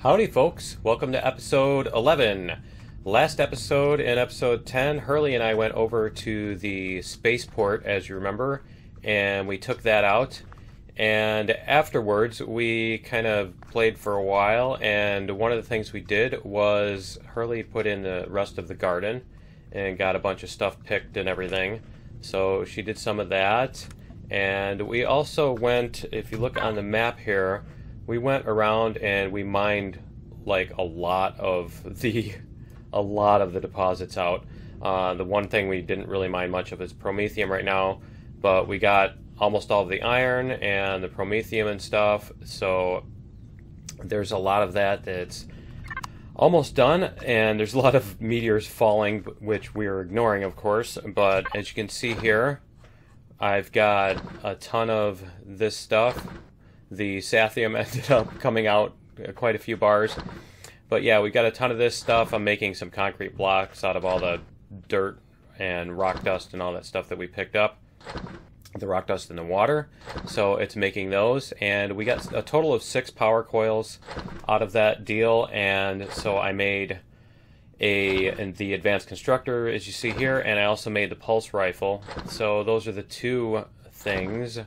Howdy folks, welcome to episode 11. Last episode, in episode 10, Hurley and I went over to the spaceport, as you remember, and we took that out. And afterwards, we kind of played for a while, and one of the things we did was Hurley put in the rest of the garden and got a bunch of stuff picked and everything. So she did some of that. And we also went, if you look on the map here, we went around and we mined like a lot of the deposits out. The one thing we didn't really mine much of is Prometheum right now, but we got almost all of the iron and the Prometheum and stuff. So there's a lot of that that's almost done, and there's a lot of meteors falling, which we're ignoring, of course. But as you can see here, I've got a ton of this stuff. The Sathium ended up coming out quite a few bars. But yeah, we got a ton of this stuff. I'm making some concrete blocks out of all the dirt and rock dust and all that stuff that we picked up. The rock dust and the water. So it's making those. And we got a total of 6 power coils out of that deal. And so I made the advanced constructor, as you see here. And I also made the pulse rifle. So those are the 2 things.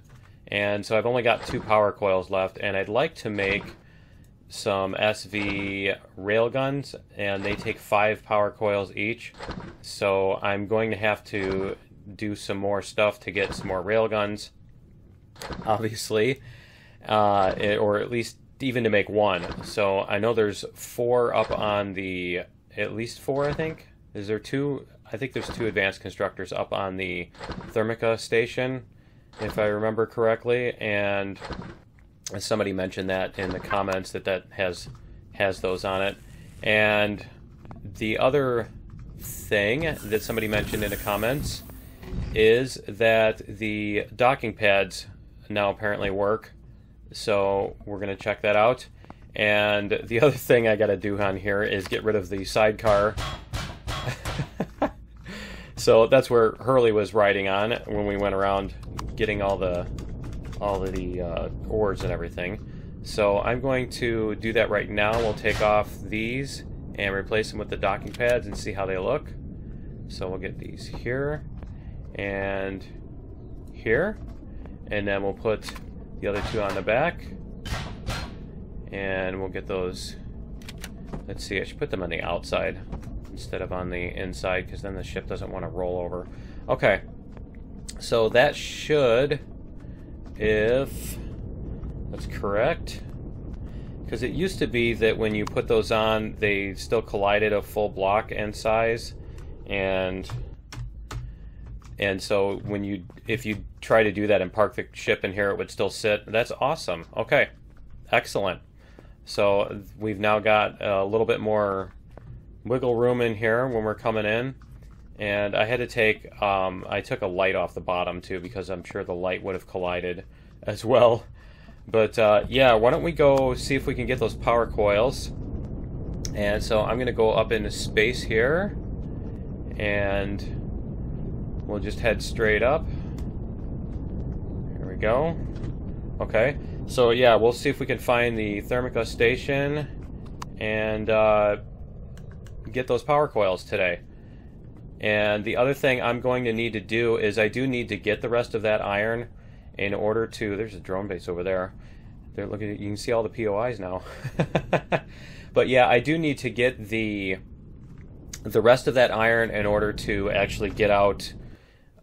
And so I've only got 2 power coils left, and I'd like to make some SV railguns, and they take 5 power coils each. So I'm going to have to do some more stuff to get some more railguns, obviously, or at least even to make one. So I know there's 4 up on the, at least 4, I think. Is there 2? I think there's 2 advanced constructors up on the Thermica Station, if I remember correctly, and somebody mentioned that in the comments that has those on it. And the other thing that somebody mentioned in the comments is that the docking pads now apparently work, so we're going to check that out. And the other thing I got to do on here is get rid of the sidecar. So that's where Hurley was riding on when we went around getting all of the ores and everything. So I'm going to do that right now. We'll take off these and replace them with the docking pads and see how they look. So we'll get these here, and then we'll put the other 2 on the back, and we'll get those. Let's see, I should put them on the outside instead of on the inside, because then the ship doesn't want to roll over. Okay, so that should, if that's correct, because it used to be that when you put those on, they still collided a full block and size, and so when you, if you try to do that and park the ship in here, it would still sit. That's awesome. Okay, excellent. So we've now got a little bit more wiggle room in here when we're coming in. And I had to take, I took a light off the bottom too, because I'm sure the light would have collided as well. But yeah, why don't we go see if we can get those power coils. And so I'm gonna go up into space here, and we'll just head straight up. Here we go. Okay, so yeah, we'll see if we can find the Thermica Station and get those power coils today. And the other thing I'm going to need to do is I do need to get the rest of that iron in order to, there's a drone base over there. They're looking at, you can see all the POIs now. But yeah, I do need to get the rest of that iron in order to actually get out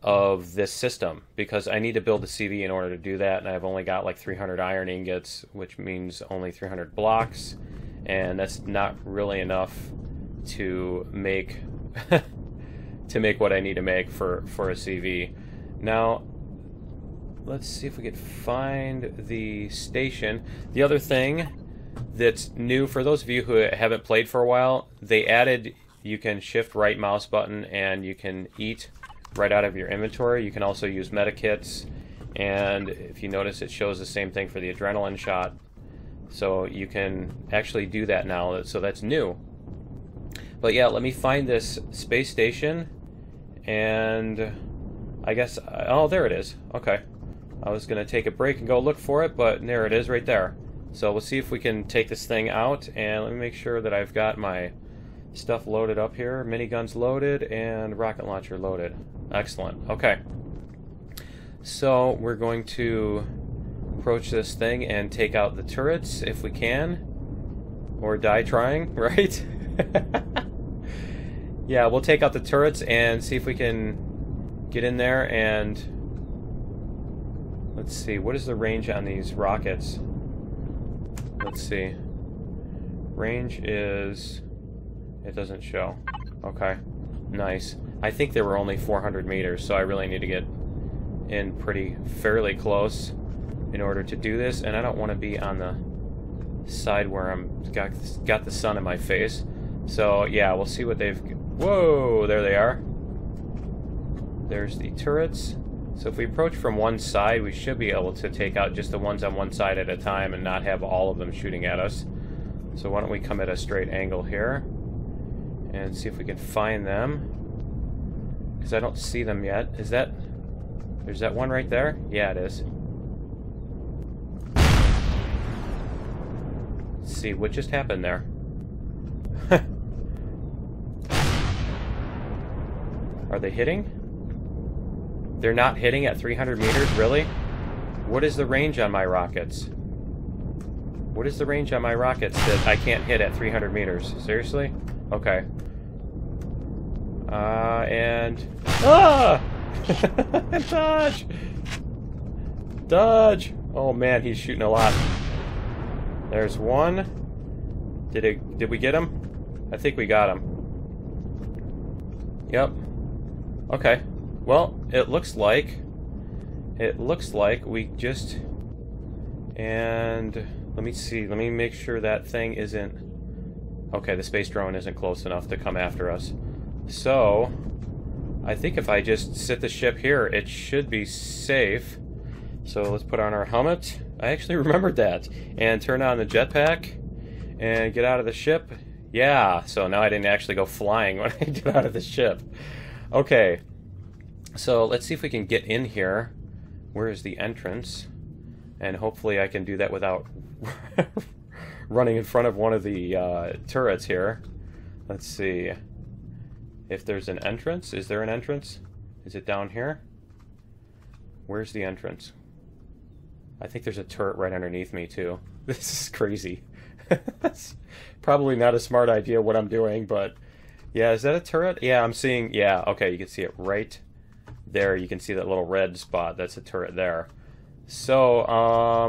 of this system, because I need to build a CV in order to do that, and I've only got like 300 iron ingots, which means only 300 blocks, and that's not really enough to make what I need to make for a CV. Now let's see if we could find the station. The other thing that's new for those of you who haven't played for a while, they added, you can shift right mouse button and you can eat right out of your inventory. You can also use medikits, and if you notice, it shows the same thing for the adrenaline shot, so you can actually do that now. So that's new. But yeah, let me find this space station, and I guess, oh, there it is. Okay, I was gonna take a break and go look for it, but there it is right there. So we'll see if we can take this thing out, and let me make sure that I've got my stuff loaded up here. Miniguns loaded and rocket launcher loaded. Excellent. Okay. So we're going to approach this thing and take out the turrets if we can. Or die trying, right? Yeah, we'll take out the turrets and see if we can get in there and... Let's see, what is the range on these rockets? Let's see. Range is... It doesn't show. Okay, nice. I think there were only 400 meters, so I really need to get in fairly close in order to do this, and I don't want to be on the side where I'm got the sun in my face. So yeah, we'll see what they've... Whoa, there they are. There's the turrets. So if we approach from one side, we should be able to take out just the ones on one side at a time and not have all of them shooting at us. So why don't we come at a straight angle here and see if we can find them, because I don't see them yet. Is that... There's that one right there? Yeah, it is. Let's see what just happened there. Are they hitting? They're not hitting at 300 meters, really? What is the range on my rockets? What is the range on my rockets that I can't hit at 300 meters? Seriously? Okay. And... Ah! Dodge! Dodge! Oh man, he's shooting a lot. There's one. Did we get him? I think we got him. Yep. Okay, well, it looks like we just... And let me see, let me make sure that thing isn't... Okay, the space drone isn't close enough to come after us. So, I think if I just sit the ship here, it should be safe. So let's put on our helmet. I actually remembered that. And turn on the jetpack and get out of the ship. Yeah, so now I didn't actually go flying when I get out of the ship. Okay, so let's see if we can get in here. Where is the entrance? And hopefully I can do that without running in front of one of the turrets here. Let's see if there's an entrance. Is there an entrance? Is it down here? Where's the entrance? I think there's a turret right underneath me too. This is crazy. That's probably not a smart idea what I'm doing, but... Yeah, is that a turret? Yeah, I'm seeing... Yeah, okay, you can see it right there. You can see that little red spot. That's a turret there. So,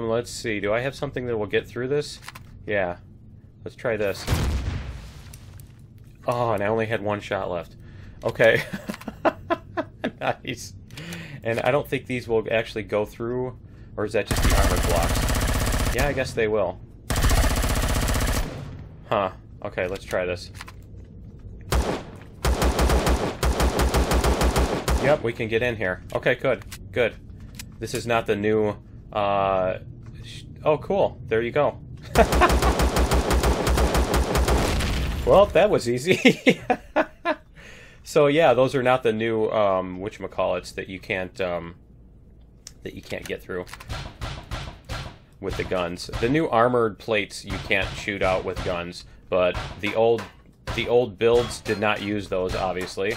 let's see. Do I have something that will get through this? Yeah. Let's try this. Oh, and I only had one shot left. Okay. Nice. And I don't think these will actually go through, or is that just the armor blocks? Yeah, I guess they will. Huh. Okay, let's try this. Yep, we can get in here. Okay, good, good. This is not the new, oh, cool. There you go. Well, that was easy. So, yeah, those are not the new, whatchamacallits that you can't get through with the guns. The new armored plates you can't shoot out with guns, but the old builds did not use those, obviously.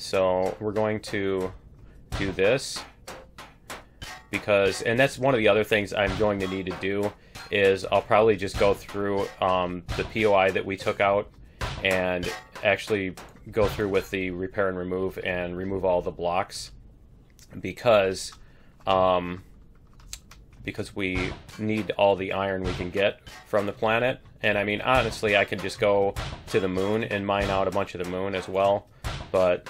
So we're going to do this because, and that's one of the other things I'm going to need to do, is I'll probably just go through the POI that we took out and actually go through with the repair and remove all the blocks, because we need all the iron we can get from the planet. And I mean, honestly, I could just go to the moon and mine out a bunch of the moon as well, but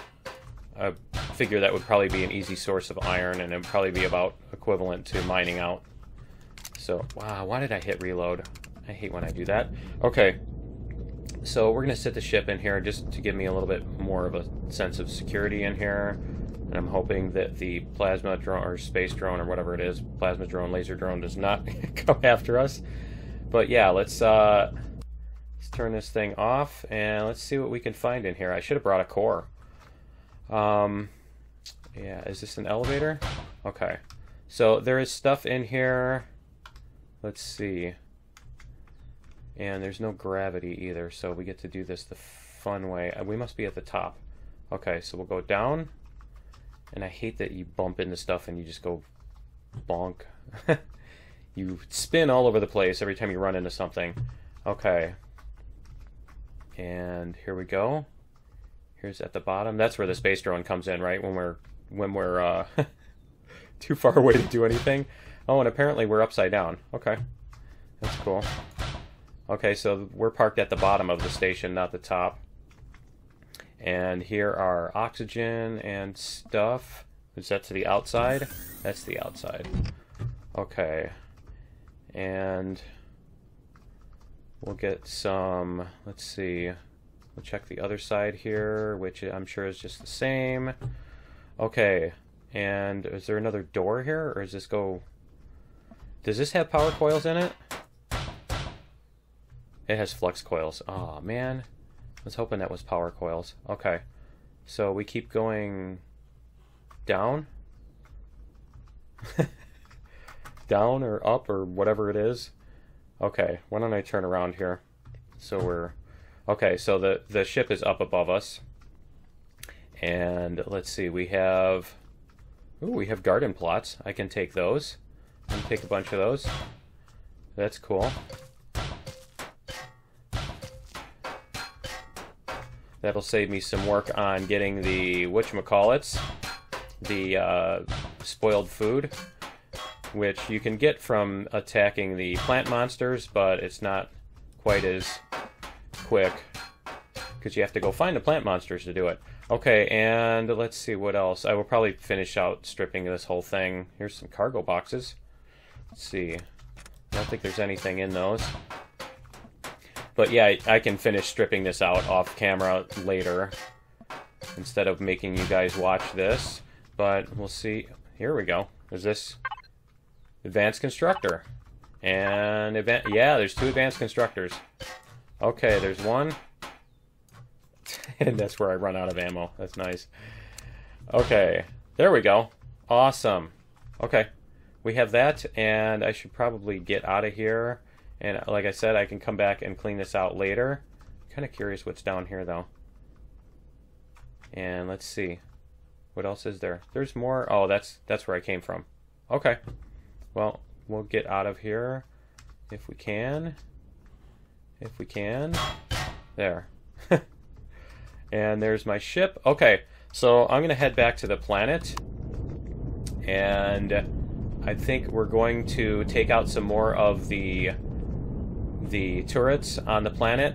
I figure that would probably be an easy source of iron, and it would probably be about equivalent to mining out. So, wow, why did I hit reload? I hate when I do that. Okay, so we're going to sit the ship in here just to give me a little bit more of a sense of security in here. And I'm hoping that the plasma drone, or space drone, or whatever it is, plasma drone, laser drone, does not come after us. But yeah, let's turn this thing off, and let's see what we can find in here. I should have brought a core. Yeah, is this an elevator? Okay. So there is stuff in here. Let's see. And there's no gravity either, so we get to do this the fun way. We must be at the top. Okay, so we'll go down. And I hate that you bump into stuff and you just go bonk. You spin all over the place every time you run into something. Okay. And here we go. Here's at the bottom. That's where the space drone comes in, right? When we're too far away to do anything. Oh, and apparently we're upside down. Okay. That's cool. Okay, so we're parked at the bottom of the station, not the top. And here are oxygen and stuff. Is that to the outside? That's the outside. Okay. And we'll get some, let's see. We'll check the other side here, which I'm sure is just the same. Okay. And is there another door here, or does this go... Does this have power coils in it? It has flux coils. Aw, man. I was hoping that was power coils. Okay. So we keep going down? Down or up or whatever it is. Okay, why don't I turn around here? So we're... Okay, so the ship is up above us. And let's see, we have... Ooh, we have garden plots. I can take those. I can take a bunch of those. That's cool. That'll save me some work on getting the whatchamacallits, the spoiled food, which you can get from attacking the plant monsters, but it's not quite as quick because you have to go find the plant monsters to do it. Okay, and let's see what else. I will probably finish out stripping this whole thing. Here's some cargo boxes. Let's see. I don't think there's anything in those. But yeah, I can finish stripping this out off camera later instead of making you guys watch this. But we'll see. Here we go. Is this advanced constructor? And yeah, there's two advanced constructors. Okay, there's one. And that's where I run out of ammo. That's nice. Okay, there we go. Awesome. Okay, we have that, and I should probably get out of here. And like I said, I can come back and clean this out later. I'm kind of curious what's down here, though. And let's see. What else is there? There's more. Oh, that's where I came from. Okay. Well, we'll get out of here if we can. If we can. There. And there's my ship. Okay. So I'm going to head back to the planet. And I think we're going to take out some more of the turrets on the planet.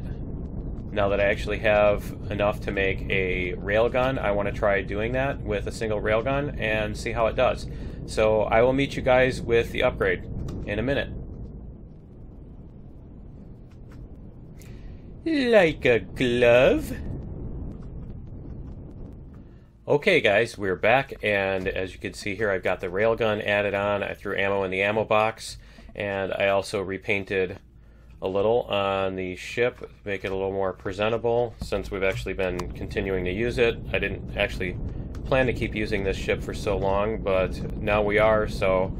Now that I actually have enough to make a railgun, I want to try doing that with a single railgun and see how it does. So I will meet you guys with the upgrade in a minute. Like a glove. Okay guys, we're back, and as you can see here, I've got the railgun added on. I threw ammo in the ammo box, and I also repainted a little on the ship, make it a little more presentable since we've actually been continuing to use it. I didn't actually plan to keep using this ship for so long, but now we are, so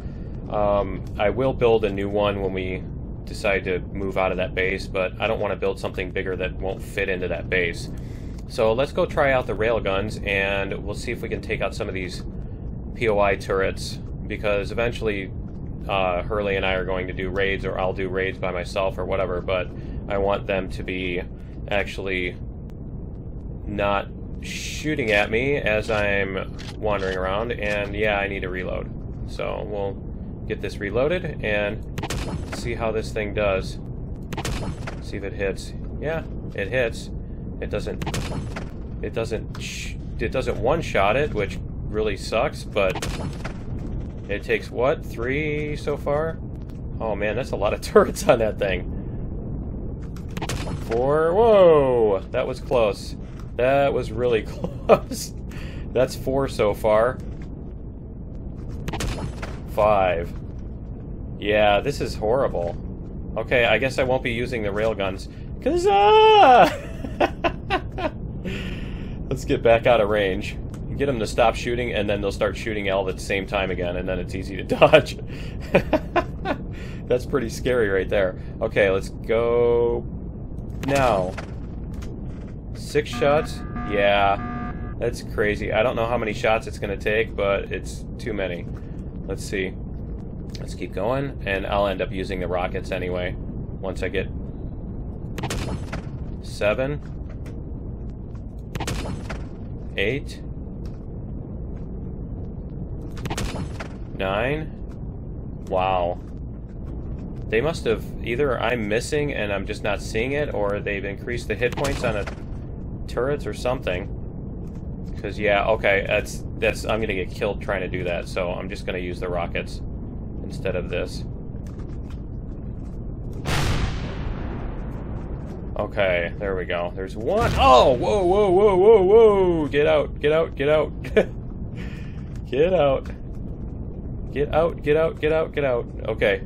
I will build a new one when we decide to move out of that base, but I don't want to build something bigger that won't fit into that base. So let's go try out the railguns, and we'll see if we can take out some of these POI turrets, because eventually Hurley and I are going to do raids, or I'll do raids by myself or whatever, but I want them to be actually not shooting at me as I'm wandering around. And yeah, I need to reload, so we'll get this reloaded and see how this thing does. See if it hits. Yeah, it hits. It doesn't one-shot it, which really sucks, but it takes, what, 3 so far? Oh man, that's a lot of turrets on that thing. 4, whoa! That was close. That was really close. That's 4 so far. 5. Yeah, this is horrible. Okay, I guess I won't be using the railguns. Let's get back out of range. Get them to stop shooting, and then they'll start shooting all at the same time again, and then it's easy to dodge. That's pretty scary right there. Okay, let's go now. 6 shots? Yeah, that's crazy. I don't know how many shots it's going to take, but it's too many. Let's see. Let's keep going, and I'll end up using the rockets anyway once I get 7, 8, 9. Wow. They must have, either I'm missing and I'm just not seeing it, or they've increased the hit points on a turrets or something. Because, yeah, okay, that's I'm going to get killed trying to do that, so I'm just going to use the rockets instead of this. Okay, there we go. There's one. Oh, whoa, whoa, whoa, whoa, whoa. Get out, get out, get out. Get out. Get out, get out, get out, get out. Okay.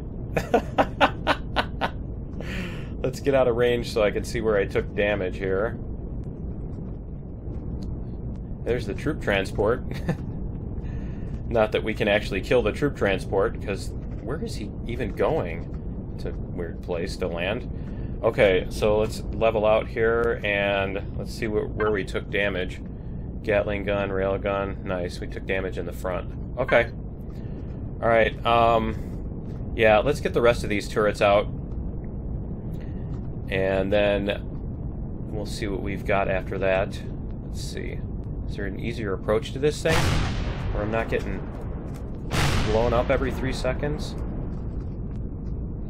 Let's get out of range so I can see where I took damage here. There's the troop transport. Not that we can actually kill the troop transport, because where is he even going? It's a weird place to land. Okay, so let's level out here, and let's see where we took damage. Gatling gun, rail gun. Nice, we took damage in the front. Okay. Alright, yeah, let's get the rest of these turrets out. And then we'll see what we've got after that. Let's see. Is there an easier approach to this thing? Where I'm not getting blown up every 3 seconds?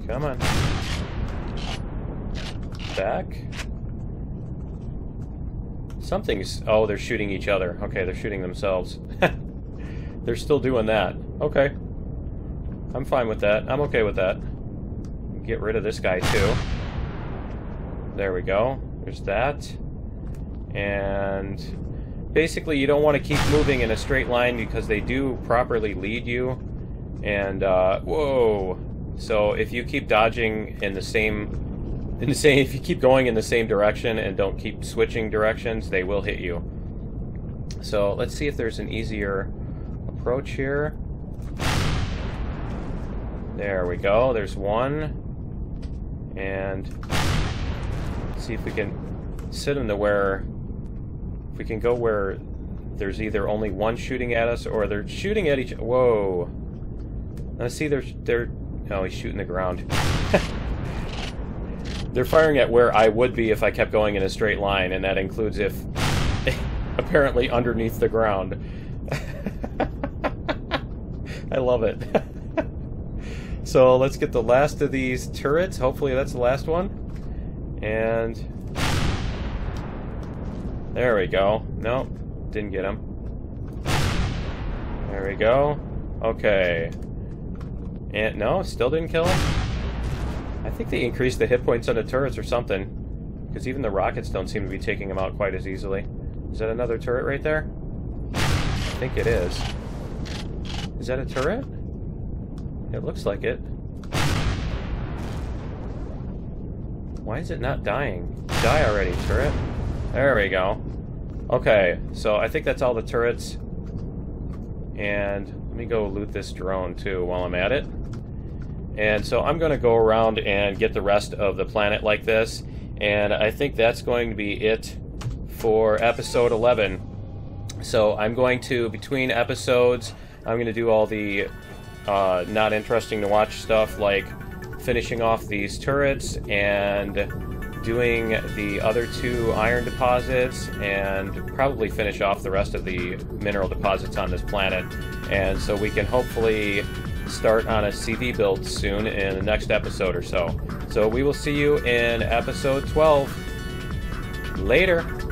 Come on. Back. Something's... Oh, they're shooting each other. Okay, they're shooting themselves. They're still doing that. Okay. I'm fine with that. I'm okay with that. Get rid of this guy, too. There we go. There's that. And... basically, you don't want to keep moving in a straight line because they do properly lead you. And whoa! So if you keep dodging if you keep going in the same direction and don't keep switching directions, they will hit you. So let's see if there's an easier approach here. There we go. There's one, and let's see if we can sit him to where. We can go where there's either only one shooting at us or they're shooting at each other. Whoa. I see they're oh, he's shooting the ground. They're firing at where I would be if I kept going in a straight line, and that includes if apparently underneath the ground. I love it. So let's get the last of these turrets. Hopefully that's the last one. And there we go. Nope. Didn't get him. There we go. Okay. And no, still didn't kill him? I think they increased the hit points on the turrets or something. Because even the rockets don't seem to be taking them out quite as easily. Is that another turret right there? I think it is. Is that a turret? It looks like it. Why is it not dying? Die already, turret. There we go. Okay, so I think that's all the turrets. And let me go loot this drone, too, while I'm at it. And so I'm going to go around and get the rest of the planet like this. And I think that's going to be it for episode 11. So I'm going to, between episodes, I'm going to do all the not interesting to watch stuff, like finishing off these turrets and... doing the other 2 iron deposits, and probably finish off the rest of the mineral deposits on this planet. And so we can hopefully start on a CV build soon in the next episode or so. So we will see you in episode 12. Later!